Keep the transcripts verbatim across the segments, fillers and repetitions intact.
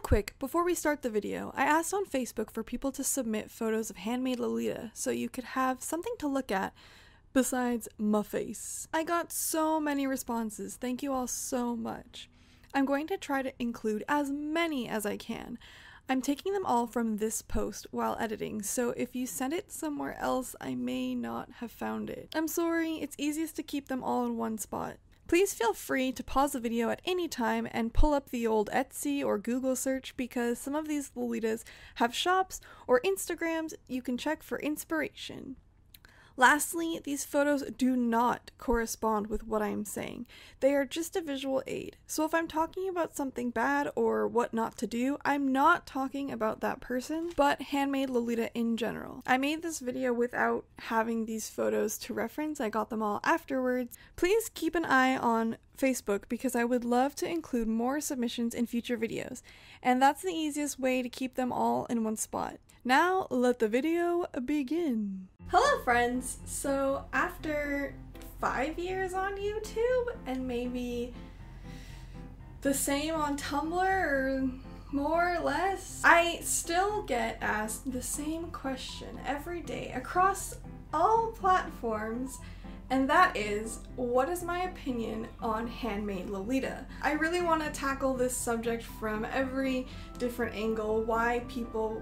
Real quick, before we start the video, I asked on Facebook for people to submit photos of handmade Lolita so you could have something to look at besides my face. I got so many responses, thank you all so much. I'm going to try to include as many as I can. I'm taking them all from this post while editing, so if you send it somewhere else, I may not have found it. I'm sorry, it's easiest to keep them all in one spot. Please feel free to pause the video at any time and pull up the old Etsy or Google search because some of these Lolitas have shops or Instagrams you can check for inspiration. Lastly, these photos do not correspond with what I am saying. They are just a visual aid. So if I'm talking about something bad or what not to do, I'm not talking about that person, but handmade Lolita in general. I made this video without having these photos to reference. I got them all afterwards. Please keep an eye on Facebook because I would love to include more submissions in future videos, and that's the easiest way to keep them all in one spot. Now let the video begin. Hello friends! So after five years on YouTube and maybe the same on Tumblr or more or less, I still get asked the same question every day across all platforms, and that is, what is my opinion on handmade Lolita? I really want to tackle this subject from every different angle, why people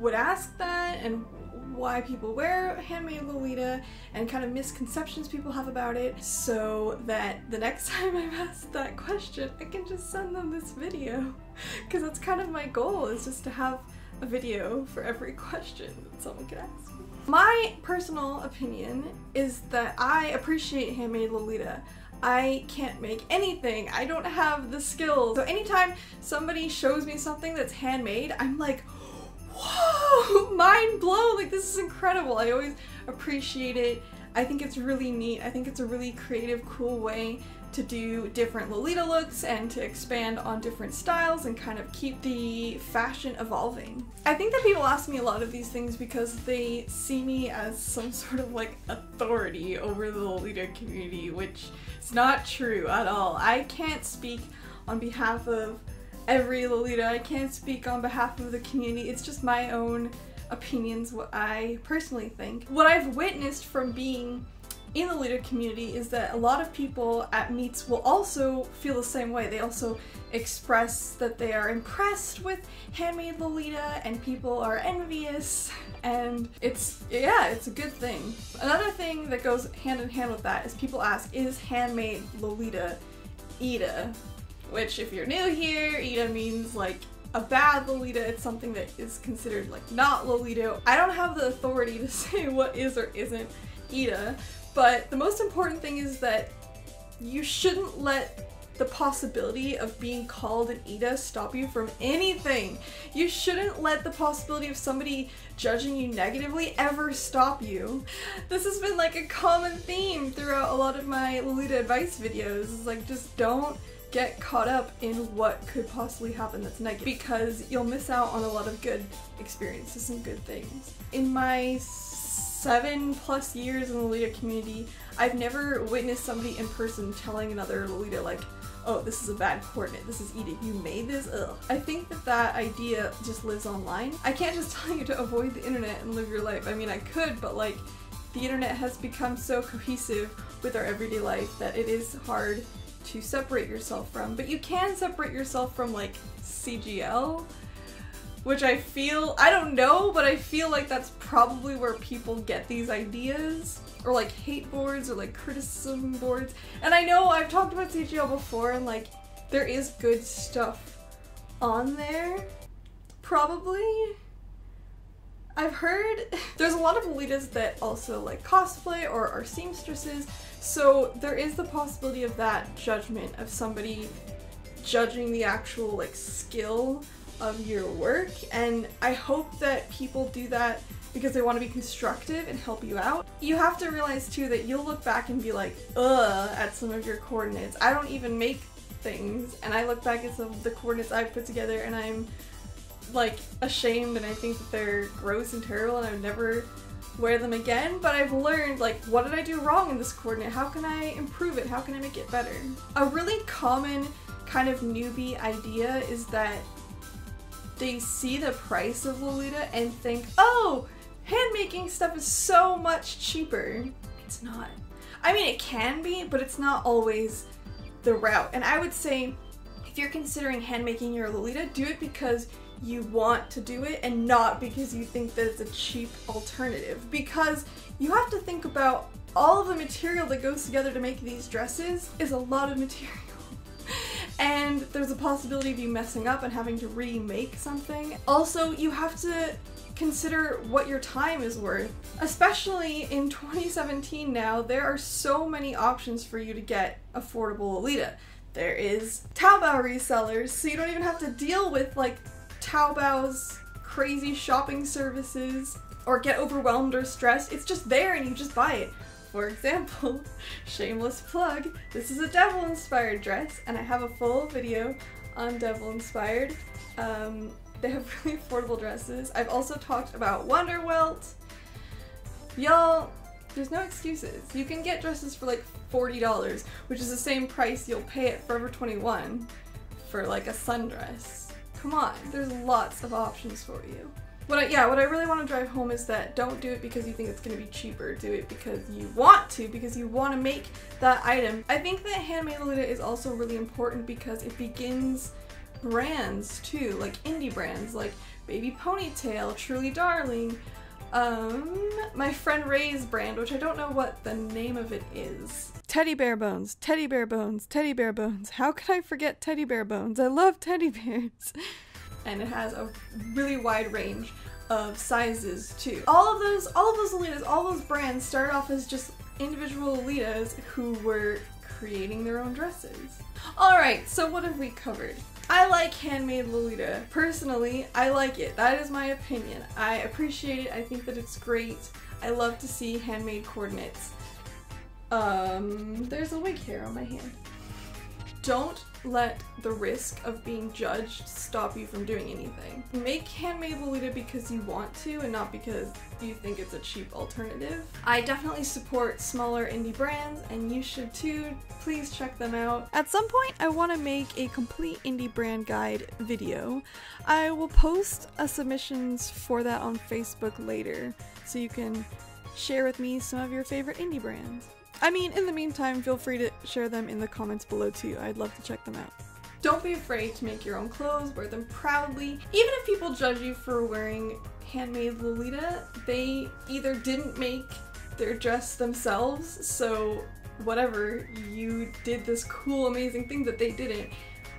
would ask that and why people wear handmade Lolita and kind of misconceptions people have about it, so that the next time I'm asked that question, I can just send them this video. Because that's kind of my goal, is just to have a video for every question that someone could ask me. My personal opinion is that I appreciate handmade Lolita. I can't make anything. I don't have the skills. So anytime somebody shows me something that's handmade, I'm like, whoa, mind blown, like this is incredible. I always appreciate it. I think it's really neat. I think it's a really creative, cool way to do different Lolita looks and to expand on different styles and kind of keep the fashion evolving. I think that people ask me a lot of these things because they see me as some sort of like authority over the Lolita community, which is not true at all. I can't speak on behalf of every Lolita. I can't speak on behalf of the community. It's just my own opinions, what I personally think. What I've witnessed from being in the Lolita community is that a lot of people at meets will also feel the same way. They also express that they are impressed with handmade Lolita and people are envious, and it's, yeah, it's a good thing. Another thing that goes hand in hand with that is people ask, is handmade Lolita Ida? Which if you're new here, Ida means like a bad Lolita. It's something that is considered like not Lolita. I don't have the authority to say what is or isn't Ida. But the most important thing is that you shouldn't let the possibility of being called an Ida stop you from anything. You shouldn't let the possibility of somebody judging you negatively ever stop you. This has been like a common theme throughout a lot of my Lolita advice videos. It's like, just don't get caught up in what could possibly happen that's negative, because you'll miss out on a lot of good experiences and good things. In my seven plus years in the Lolita community, I've never witnessed somebody in person telling another Lolita like, oh, this is a bad coordinate, this is Ida, you made this, ugh. I think that that idea just lives online. I can't just tell you to avoid the internet and live your life. I mean, I could, but like, the internet has become so cohesive with our everyday life that it is hard to separate yourself from. But you can separate yourself from like C G L, which I feel, I don't know, but I feel like that's probably where people get these ideas, or like hate boards or like criticism boards. And I know I've talked about C G L before, and like there is good stuff on there, probably. I've heard there's a lot of Lolitas that also like cosplay or are seamstresses, so there is the possibility of that judgment of somebody judging the actual like skill of your work, and I hope that people do that because they want to be constructive and help you out. You have to realize too that you'll look back and be like, ugh, at some of your coordinates. I don't even make things, and I look back at some of the coordinates I've put together and I'm like ashamed, and I think that they're gross and terrible and I would never wear them again, but I've learned like, what did I do wrong in this coordinate? How can I improve it? How can I make it better? A really common kind of newbie idea is that they see the price of Lolita and think, oh, hand-making stuff is so much cheaper. It's not. I mean, it can be, but it's not always the route. And I would say, if you're considering hand-making your Lolita, do it because you want to do it and not because you think that it's a cheap alternative. Because you have to think about all of the material that goes together to make these dresses is a lot of material. And there's a possibility of you messing up and having to remake something. Also, you have to consider what your time is worth. Especially in twenty seventeen now, there are so many options for you to get affordable Lolita. There is Taobao resellers, so you don't even have to deal with like Taobao's crazy shopping services or get overwhelmed or stressed. It's just there and you just buy it. For example, shameless plug, this is a devil-inspired dress and I have a full video on devil-inspired. Um, they have really affordable dresses. I've also talked about Wonderwelt. Y'all, there's no excuses. You can get dresses for like forty dollars, which is the same price you'll pay at Forever twenty-one for like a sundress. Come on, there's lots of options for you. What I, yeah, what I really want to drive home is that don't do it because you think it's going to be cheaper. Do it because you want to, because you want to make that item. I think that handmade Lolita is also really important because it begins brands too, like indie brands, like Baby Ponytail, Truly Darling, Um, my friend Ray's brand, which I don't know what the name of it is. Teddy Bear Bones, Teddy Bear Bones, Teddy Bear Bones. How could I forget Teddy Bear Bones? I love teddy bears. And it has a really wide range of sizes too. All of those, all of those Lolitas, all those brands started off as just individual Lolitas who were creating their own dresses. Alright, so what have we covered? I like handmade Lolita. Personally, I like it. That is my opinion. I appreciate it. I think that it's great. I love to see handmade coordinates. Um, there's a wig hair on my hand. Don't let the risk of being judged stop you from doing anything. Make handmade Lolita because you want to and not because you think it's a cheap alternative. I definitely support smaller indie brands and you should too. Please check them out. At some point I want to make a complete indie brand guide video. I will post a submissions for that on Facebook later so you can share with me some of your favorite indie brands. I mean, in the meantime, feel free to share them in the comments below too. I'd love to check them out. Don't be afraid to make your own clothes, wear them proudly. Even if people judge you for wearing handmade Lolita, they either didn't make their dress themselves, so whatever, you did this cool, amazing thing that they didn't.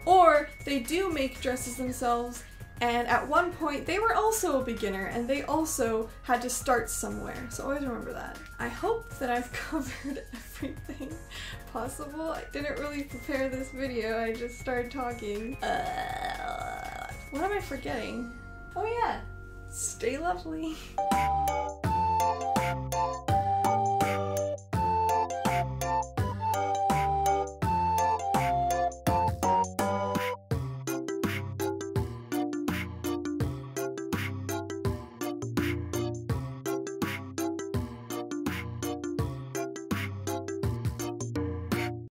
Or they do make dresses themselves, and at one point they were also a beginner and they also had to start somewhere, so always remember that. I hope that I've covered everything possible. I didn't really prepare this video, I just started talking. Uh, what am I forgetting? Oh yeah, stay lovely.